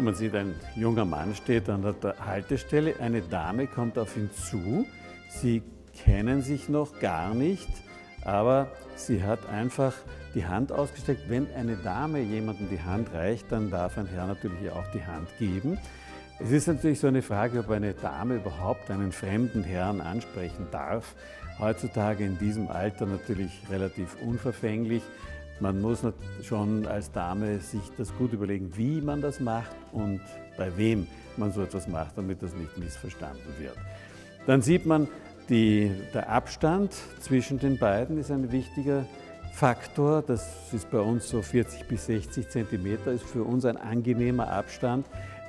Man sieht, ein junger Mann steht an der Haltestelle, eine Dame kommt auf ihn zu, sie kennen sich noch gar nicht, aber sie hat einfach die Hand ausgestreckt. Wenn eine Dame jemandem die Hand reicht, dann darf ein Herr natürlich auch die Hand geben. Es ist natürlich so eine Frage, ob eine Dame überhaupt einen fremden Herrn ansprechen darf. Heutzutage in diesem Alter natürlich relativ unverfänglich. Man muss schon als Dame sich das gut überlegen, wie man das macht und bei wem man so etwas macht, damit das nicht missverstanden wird. Dann sieht man, der Abstand zwischen den beiden ist ein wichtiger Faktor. Das ist bei uns so 40 bis 60 Zentimeter, ist für uns ein angenehmer Abstand.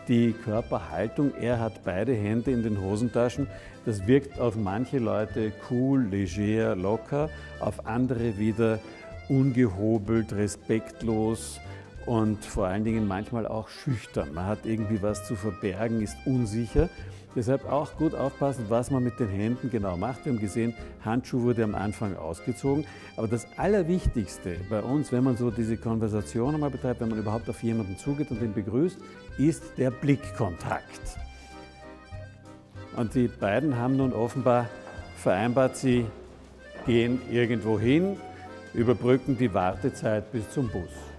Die Körperhaltung, er hat beide Hände in den Hosentaschen, das wirkt auf manche Leute cool, leger, locker, auf andere wieder ungehobelt, respektlos und vor allen Dingen manchmal auch schüchtern. Man hat irgendwie was zu verbergen, ist unsicher. Deshalb auch gut aufpassen, was man mit den Händen genau macht. Wir haben gesehen, Handschuh wurde am Anfang ausgezogen. Aber das Allerwichtigste bei uns, wenn man so diese Konversation einmal betreibt, wenn man überhaupt auf jemanden zugeht und den begrüßt, ist der Blickkontakt. Und die beiden haben nun offenbar vereinbart, sie gehen irgendwo hin, überbrücken die Wartezeit bis zum Bus.